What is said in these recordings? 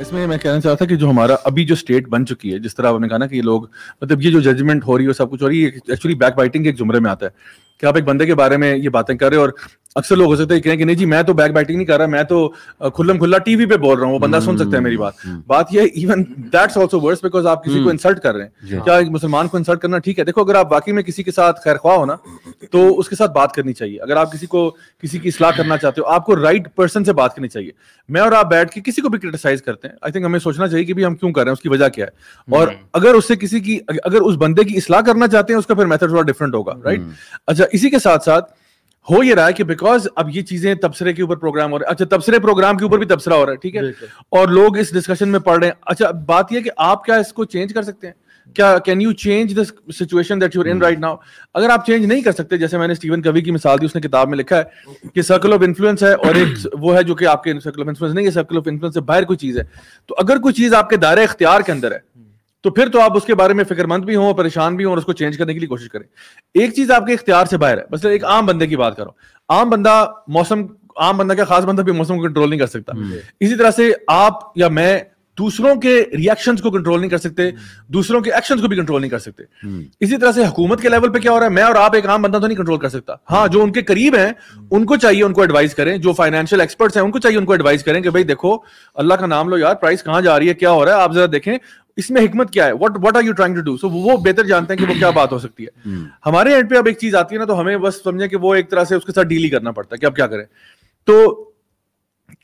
इसमें मैं कहना चाहता था कि जो हमारा अभी जो स्टेट बन चुकी है, जिस तरह आपने कहा ना कि ये लोग मतलब ये जो जजमेंट हो रही है सब कुछ हो रही है, एक्चुअली बैक बाइटिंग के एक जुमरे में आता है कि आप एक बंदे के बारे में ये बातें कर रहे हो और अक्सर लोग हो सकते हैं कहें कि नहीं जी मैं तो बैक बाइटिंग नहीं कर रहा, मैं तो खुल्लम खुल्ला टीवी पे बोल रहा हूँ, वो बंदा सुन सकता है मेरी बात। ये even that's also worse because आप किसी को इंसल्ट कर रहे हैं। क्या एक मुसलमान को इंसल्ट करना ठीक है? देखो, अगर आप वाकई में किसी के साथ खैरख्वाह हो ना तो उसके साथ बात करनी चाहिए। अगर आप किसी को किसी की इस्लाह करना चाहते हो आपको राइट पर्सन से बात करनी चाहिए। मैं और आप बैठ के किसी को भी क्रिटिसाइज करते हैं, आई थिंक हमें सोचना चाहिए कि भी हम क्यों कर रहे हैं, उसकी वजह क्या है। और अगर उससे किसी की अगर उस बंदे की इस्लाह करना चाहते हैं उसका फिर मेथड थोड़ा डिफरेंट होगा, राइट। अच्छा, इसी के साथ साथ हो ये रहा है कि बिकॉज अब ये चीजें तबसरे के ऊपर प्रोग्राम हो रहे हैं। अच्छा, तबसरे प्रोग्राम के ऊपर भी तबसरा हो रहा है, ठीक है, और लोग इस डिस्कशन में पढ़ रहे हैं। अच्छा, बात यह कि आप क्या इसको चेंज कर सकते हैं? क्या can you change the situation that you are in right now? अगर आप चेंज नहीं कर सकते, जैसे मैंने स्टीवन कवी की मिसाल दी, उसने किताब में लिखा है कि सर्कल ऑफ इन्फ्लुएंस है और एक वो है जो कि आपके सर्कल ऑफ इन्फ्लुएंस नहीं है, सर्कल ऑफ इन्फ्लुएंस से बाहर कोई चीज है। तो अगर कोई चीज आपके दायरे इख्तियार के अंदर है तो फिर तो आप उसके बारे में फिक्रमंद भी हो, परेशान भी हो और उसको चेंज करने के लिए कोशिश करें। एक चीज आपके इख्तियार से बाहर है, मतलब एक आम बंदे की बात करो, आम बंदा मौसम, आम बंदा क्या खास बंदा भी मौसम को कंट्रोल नहीं कर सकता। इसी तरह से आप या मैं दूसरों के रिएक्शंस को कंट्रोल नहीं कर सकते, दूसरों के एक्शंस को भी कंट्रोल नहीं कर सकते। इसी तरह से हुकूमत के लेवल पे क्या हो रहा है मैं और आप एक आम बंदा तो नहीं कंट्रोल कर सकता। हाँ, जो उनके करीब हैं उनको चाहिए उनको एडवाइस करें, जो फाइनेंशियल एक्सपर्ट्स हैं उनको चाहिए उनको एडवाइस करें कि भाई देखो अल्लाह का नाम लो यार, प्राइस कहां जा रही है, क्या हो रहा है, आप जरा देखें इसमें हिकमत क्या है, what are you trying to do. So वो बेहतर जानते हैं कि वो क्या बात हो सकती है। हमारे एंड पे अब एक चीज आती है ना तो हमें बस समझे कि वो एक तरह से उसके साथ डील ही करना पड़ता है कि अब क्या करें। तो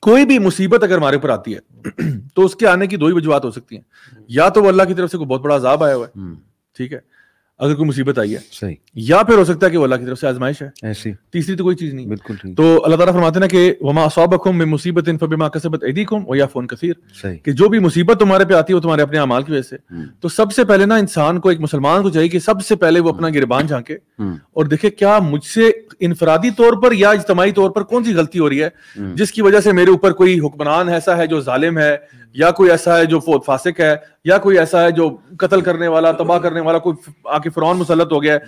कोई भी मुसीबत अगर हमारे ऊपर आती है तो उसके आने की दो ही वजूहत हो सकती हैं, या तो वो अल्लाह की तरफ से कोई बहुत बड़ा अजाब आया हुआ है, ठीक है, अगर कोई मुसीबत आई है सही, या फिर हो सकता है कि वो अल्लाह की तरफ से आजमाइश है ऐसी, तीसरी तो कोई चीज नहीं, बिल्कुल ठीक। तो अल्लाह ताला फरमाते हैं ना कि वमा असअबकुम मिन मुसीबतिन फबिमा कसबत ऐदीकुम व याफून कसीर, कि जो भी मुसीबत तुम्हारे पे आती है वो तुम्हारे अपने अमाल की वजह से। तो सबसे पहले ना इंसान को, एक मुसलमान को चाहिए कि सबसे पहले वो अपना गिरबान झांके और देखे क्या मुझसे इनफरादी तौर पर या इज्तमाई तौर पर कौन सी गलती हो रही है जिसकी वजह से मेरे ऊपर कोई हुक्मरान ऐसा है जो जालिम है, या कोई ऐसा है जो फासिक है, या कोई ऐसा है जो कत्ल करने वाला, तबाह करने वाला कोई आके फिरौन मुसल्लत हो गया है,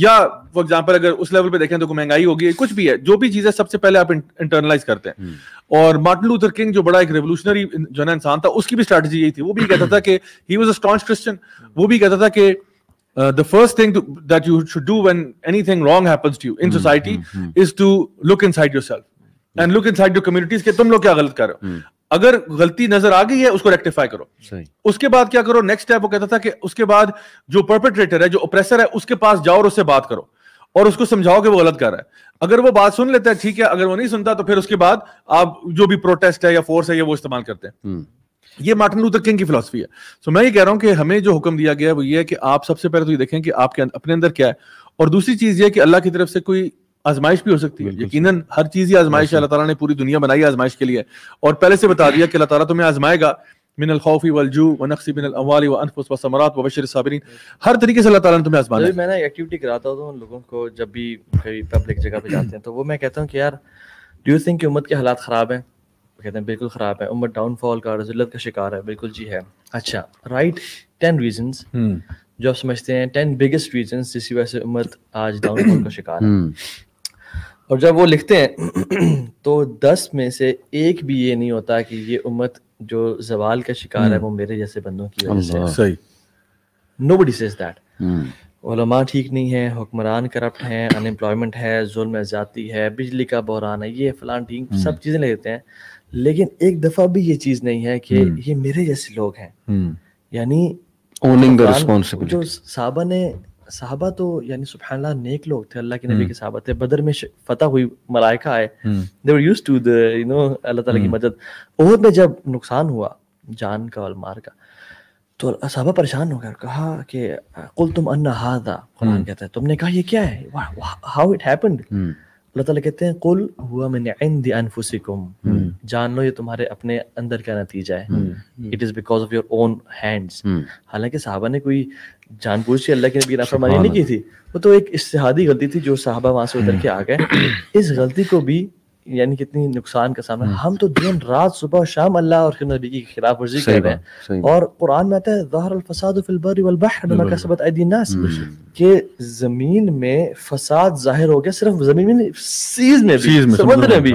या फॉर एग्जांपल अगर उस लेवल पे देखें तो महंगाई होगी, कुछ भी है, जो भी चीजें सबसे पहले आप इंटरनलाइज करते हैं। और मार्टिन लूथर किंग जो बड़ा एक रेवोल्यूशनरी जो है इंसान था, उसकी भी स्ट्रेटजी यही थी। वो भी कहता था कि he was a staunch Christian, वो भी कहता था कि the first thing that you should do when anything wrong happens to you in society is to look inside yourself and look inside your communities कि तुम लोग क्या गलत कर रहे हो। अगर गलती नजर आ गई है उसको रेक्टिफाई करो, सही। उसके बाद क्या करो, नेक्स्ट स्टेप वो कहता था कि उसके बाद जो परपेट्रेटर है, जो ओप्रेसर है, उसके पास जाओ और उससे बात करो और उसको समझाओ कि वो गलत कर रहा है। अगर वो बात सुन लेता है ठीक है, अगर वो नहीं सुनता तो फिर उसके बाद आप जो भी प्रोटेस्ट है या फोर्स है या वो इस्तेमाल करते हैं। ये मार्टिन लूथर किंग की फिलॉसफी है। सो मैं ये कह रहा हूं कि हमें जो हुक्म दिया गया है वो ये है कि आप सबसे पहले तो ये देखें कि आपके अपने अंदर क्या है, और दूसरी चीज ये है कि अल्लाह की तरफ से कोई आजमाइश भी हो सकती है। यकीनन हर चीज ही आजमाइश है, अल्लाह ताला ने पूरी दुनिया बनाई है आजमाइश के लिए, और पहले से बता दिया कि अल्लाह ताला तुम्हें आजमाएगा। मिनल खौफी वल जू व नक्सी मिनल अमवाली व अनफुस व समरात व बशिर साबिरीन, हर तरीके से अल्लाह ताला ने तुम्हें आजमाया। मैंने एक्टिविटी कराता हूं उन लोगों को जब भी कहीं पब्लिक जगह पे जाते हैं तो वो मैं कहता हूं कि यार डू यू थिंक कि उम्मत के हालात खराब हैं? कहते हैं बिल्कुल ख़राब है, उम्मत डाउनफॉल का, ज़िल्लत का शिकार है, बिल्कुल जी है। अच्छा, राइट 10 रीजंस जो आप समझते हैं 10 बिगेस्ट रीजंस जिसकी वजह से उम्मत आज डाउनफॉल का शिकार है, और जब वो लिखते हैं तो 10 में से एक भी ये नहीं होता कि ये उम्मत जो जवाल का शिकार है वो मेरे जैसे बंदों की वजह से। सही, नोबडी सेज दैट। उलमा ठीक नहीं है, हुक्मरान करप्ट हैं, अनएम्प्लॉयमेंट है, जुल्म ज़ाती है, बिजली का बहरान है, ये फलान ठीक सब चीज़ें ले लेते हैं, लेकिन एक दफा भी ये चीज नहीं है कि ये मेरे जैसे लोग हैं। यानी ओनिंग द रिस्पांसिबिलिटी। जो साहबा तो यानी सुभानअल्लाह नेक लोग थे, अल्लाह के नबी के साहबा थे, बदर में फतह हुई, मलाइका आए, they were used to the you know अल्लाह ताला की मदद। ओहद में जब नुकसान हुआ जान का और मार का तो साहबा परेशान हो गए, कहा कि कुल तुम अन्ना हादा, कुरान कहता है तुमने कहा ये क्या है, हाउ इट हैपेंड। अल्लाह ताला कहते हैं कुल हुआ मिन इंदि अनफुसिकुम, जान लो ये तुम्हारे अपने अंदर का नतीजा है, it is because of your own hands. हालांकि साहबा ने कोई जानबूझ के अल्लाह के नबी नाफरमानी नहीं की थी, वो तो एक इस्तेहादी गलती थी जो साहबा वहां से उतर के आ गए। इस गलती को भी यानी कितनी नुकसान का सामना। हम तो दिन रात सुबह शाम अल्लाह और नबी की खिलाफ वर्जी कर रहे हैं। और कुरान में आता है ज़हर अल-फ़साद फ़िल बर्रि वल बहर बिमा कसबत ऐदीन नास, कि जमीन में फसाद जाहिर हो गया, सिर्फ जमीन में नहीं, समुद्र में भी,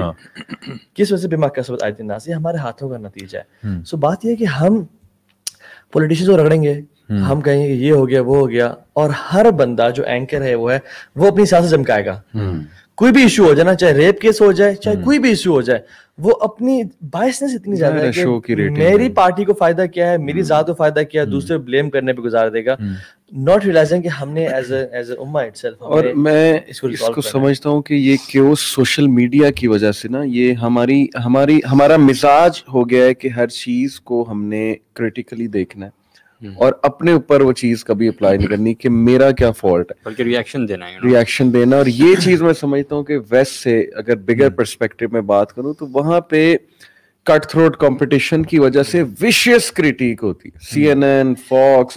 किस वजह से? बिमा कसबत ऐदीन नास, ये हमारे हाथों का नतीजा है। सो बात यह है कि हम पॉलिटिशियंस को रगड़ेंगे, हम कहेंगे ये हो गया वो हो गया, और हर बंदा जो एंकर है वो है, वो अपनी साथ से चमकाएगा। कोई भी इशू हो जाए ना, चाहे रेप केस हो जाए, चाहे कोई भी इशू हो जाए, वो अपनी बायसनेस इतनी ज्यादा है कि मेरी पार्टी को फायदा क्या है, मेरी जात को फायदा क्या है, दूसरे ब्लेम करने पे गुजार देगा, नॉट रियलाइजिंग कि हमने एज अ उम्मा इटसेल्फ। और मैं इसको समझता हूँ कि ये क्योस सोशल मीडिया की वजह से ना, ये हमारा मिजाज हो गया है कि हर चीज को हमने क्रिटिकली देखना है और अपने ऊपर वो चीज कभी अप्लाई नहीं करनी कि मेरा क्या फॉल्ट है, बल्कि रिएक्शन देना। और ये चीज मैं समझता हूँ कि वेस्ट से अगर बिगर पर्सपेक्टिव में बात करूँ तो वहां पे कट थ्रोट कंपटीशन की वजह से विशियस क्रिटिक होती है। CNN, फॉक्स,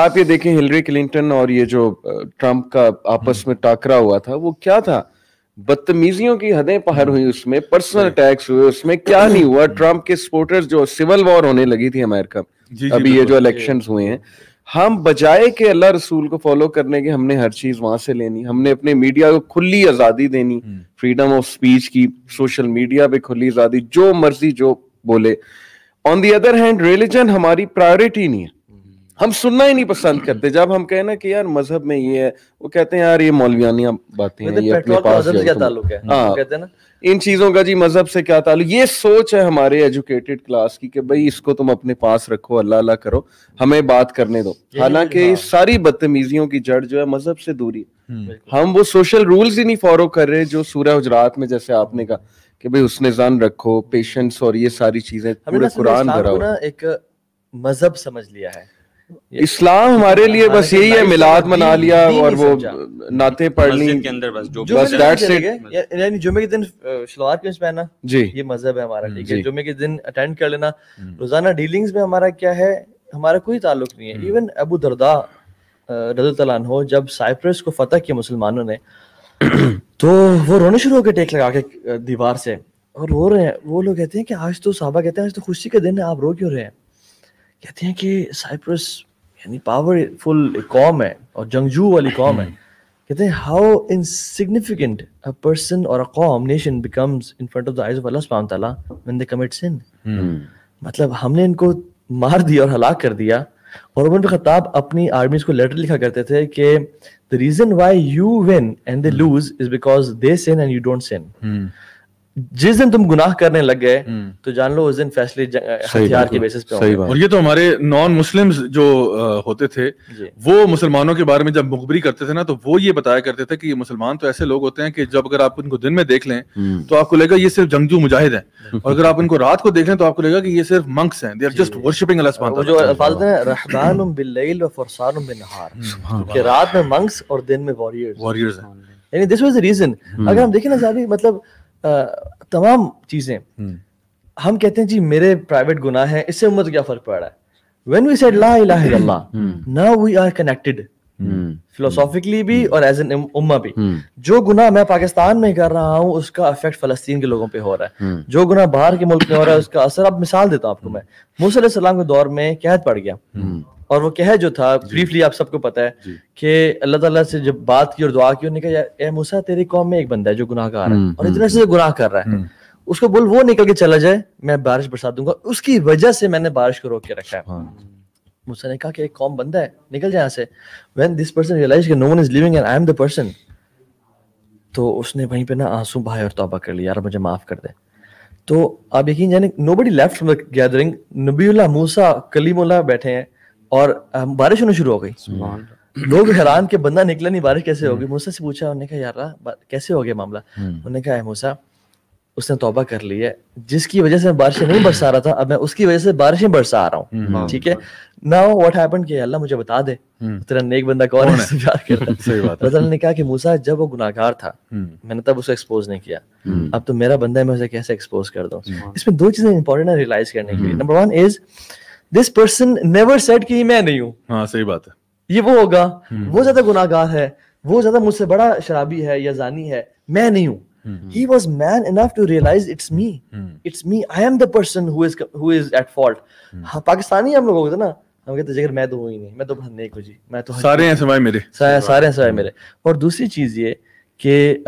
आप ये देखें हिलरी क्लिंटन और ये जो ट्रंप का आपस में टाकरा हुआ था, वो क्या था? बदतमीजियों की हदें पार हुई, उसमें पर्सनल अटैक्स हुए, उसमें क्या नहीं हुआ। ट्रंप के सपोर्टर्स जो सिविल वॉर होने लगी थी अमेरिका में, अभी ये जो इलेक्शंस हुए हैं, हम बजाय के अल्लाह रसूल को फॉलो करने के हमने हर चीज वहां से लेनी, हमने अपने मीडिया को खुली आजादी देनी, फ्रीडम ऑफ स्पीच की, सोशल मीडिया पे खुली आजादी, जो मर्जी जो बोले। On the other hand religion हमारी प्रायोरिटी नहीं है, हम सुनना ही नहीं पसंद करते। जब हम कहें ना कि यार मजहब में ये है, वो कहते हैं यार ये मौलवियानियां बातें हैं, ये अपने पास क्या ताल्लुक है, कहते हैं ना इन चीजों का जी मजहब से क्या ताल्लुक। ये सोच है हमारे एजुकेटेड क्लास की कि भाई इसको तुम अपने पास रखो, अल्लाह अल्लाह करो, हमें बात करने दो। हालांकि सारी बदतमीजियों की जड़ जो है मजहब से दूरी, हम वो सोशल रूल्स ही नहीं फॉलो कर रहे जो सूरह हुजरात में, जैसे आपने कहा कि भाई उसने जान रखो, पेशेंस और ये सारी चीजें, पूरे कुरान भरा एक मजहब समझ लिया है। इस्लाम हमारे लिए बस यही है, मिलाद मना लिया और वो नाते पढ़ ली के अंदर, बस बस दैट्स इट। यानी जुमे के दिन सलवार कमीज पहनना जी, ये मजहब है हमारा, ठीक है। जुमे के दिन अटेंड कर लेना, रोजाना डीलिंग्स में हमारा क्या है, हमारा कोई ताल्लुक नहीं है। इवन अबू दरदा रज़ियल्लाहु अन्हु जब साइप्रस को फतह किया मुसलमानों ने, तो वो रोने शुरू हो गए टेक लगा के दीवार से, और रो रहे हैं। वो लोग कहते हैं कि आज तो, साहबा कहते हैं आज तो खुशी के दिन है, आप रो क्यों रहे हैं? कहते हैं कि साइप्रस यानी पावरफुल कौम है और जंगजू वाली कौम है। कहते हैं हाउ इनसिग्निफिकेंट अ पर्सन और अ कौम nation becomes in front of the eyes of अल्लाह सुब्हान तआला व्हेन दे कमिट सिन। मतलब हमने इनको मार दिया और हलाक कर दिया। और उमर बिन खत्ताब अपनी आर्मीज को लेटर लिखा करते थे कि the reason why you win and they lose is because they sin and you don't sin. जिस दिन तुम गुनाह करने लग गए तो जान लो उस दिन फैसले हथियार के बेसिस पे होंगे। और ये तो हमारे नॉन मुस्लिम्स जो होते थे वो मुसलमानों के बारे में जब मुखबरी करते थे ना, तो वो ये बताया करते थे कि ये मुसलमान तो ऐसे लोग होते हैं कि जब अगर आप इनको दिन में देख लें तो आपको लगेगा ये सिर्फ जंगजू मुजाहिद हैं, और अगर आप इनको रात को देख लें तो आपको लगेगा कि ये सिर्फ मंक्स हैं, दे आर जस्ट वर्शिपिंग अल्लाह सुब्हान तआला। जो अल्फाज हैं रहबानुम बिल्लैल व फरसानुम बिन्नहार, कि रात में मंक्स और दिन में वॉरियर्स हैं। यानी दिस वाज द रीजन। अगर हम देखें ना साहब, मतलब तमाम चीजें हम कहते हैं जी मेरे प्राइवेट गुनाह है, इससे उम्मत को क्या फर्क पड़ रहा है। When we said la ilaha illallah, now we are connected philosophically भी और as an umma भी। जो गुनाह मैं पाकिस्तान में कर रहा हूँ उसका इफेक्ट फलस्तीन के लोगों पे हो रहा है, जो गुनाह बाहर के मुल्क में हो रहा है उसका असर। अब मिसाल देता हूँ आपको मैं, मूसा अलैहि सलाम के दौर में कहत पड़ गया, और वो कहत जो था ब्रीफली आप सबको पता है कि अल्लाह ताला से जब बात की और दुआ की, उन्होंने कहा ए मूसा तेरी कौम में एक बंदा है जो गुनाहगार है और इतने से गुनाह कर रहा है, उसको बोल वो निकल के चला जाए, मैं बारिश बरसा दूंगा, उसकी वजह से मैंने बारिश को रोक के रखा है। मूसा ने कहा कि एक कौम बंदा है, निकल जाए यहाँ से। व्हेन दिस पर्सन रियलाइज कि no one is living and I am the person, तो उसने वहीं पे ना आंसू बहाए और तौबा कर लिया, यार मुझे माफ कर दे। तो आप यकीन जाने nobody left from the gathering, नबीउल्लाह मूसा कलीमुल्लाह बैठे हैं और बारिश होना शुरू हो गई। लोग हैरान के बंदा निकला नहीं, बारिश कैसे होगी? मूसा से पूछा, उन्होंने कहा यार कैसे हो गया मामला? उन्होंने कहा मूसा उसने तौबा कर ली है, जिसकी वजह से मैं बारिशें नहीं बरसा रहा था, अब मैं उसकी वजह से बारिशें बरसा रहा हूँ, ठीक है। नाउ व्हाट हैपेंड, कि अल्लाह मुझे बता दे तेरा नेक बंदा कौन है। सही बात है। अल्लाह ने कहा कि मूसा जब वो गुनाहगार था मैंने तब उसे एक्सपोज नहीं किया, अब तो मेरा बंदा है, मैं उसे कैसे एक्सपोज कर दूं। इसमें दो चीजें इंपॉर्टेंट है रियलाइज करने के लिए। Number one is This person never said कि मैं नहीं हूँ। हाँ, सही बात है। ये वो होगा, वो ज्यादा गुनाहगार है, वो ज्यादा मुझसे बड़ा शराबी है या जानी है, मैं नहीं हूँ। He was man enough to realize it's me. It's me. I am the person who is at fault. Pakistani हम लोग होते ना, हम कहते जगह मैं तो हूँ ही नहीं, मैं तो बस नेक हूँ जी, मैं तो सारे हैं सवाए मेरे, सारे हैं सवाए मेरे। और दूसरी चीज ये कि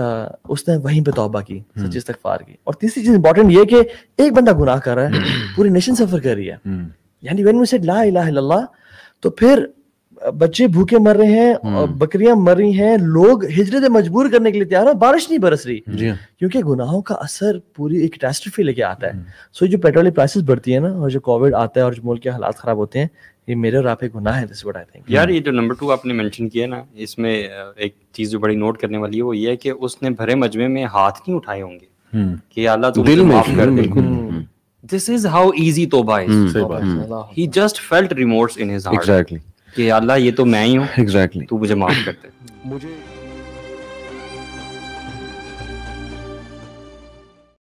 उसने वहीं पे तौबा की, सच्ची इस्तग़फ़ार की। और तीसरी चीज इंपॉर्टेंट ये कि एक बंदा गुनाह कर रहा है, पूरी नेशन सफर कर रही है। यानी व्हेन वी सेड ला इलाहा इल्लल्लाह, तो फिर बच्चे भूखे मर रहे हैं, बकरियां मर रही हैं, लोग हिजरत मजबूर करने के लिए तैयार है, बारिश नहीं बरस रही, क्योंकि गुनाहों का असर पूरी एक कैटास्ट्रोफी लेके आता है। सो जो पेट्रोल की प्राइसेस बढ़ती है ना, और जो कोविड आता है, और जो मुल्क के हालात खराब होते हैं, ये मेरे और आप एक गुनाह है। This what I think. यार ये जो नंबर 2 आपने मेंशन किया ना, इसमें एक चीज जो बड़ी नोट करने वाली है वो ये है कि उसने भरे मजमे में हाथ नहीं उठाए होंगे कि अल्लाह तुझे माफ कर दे। दिस इज हाउ इजी तौबा is. He just felt remorse in his heart. Exactly कि अल्लाह ये तो मैं ही हूँ, एग्जैक्टली तू मुझे माफ कर दे। मुझे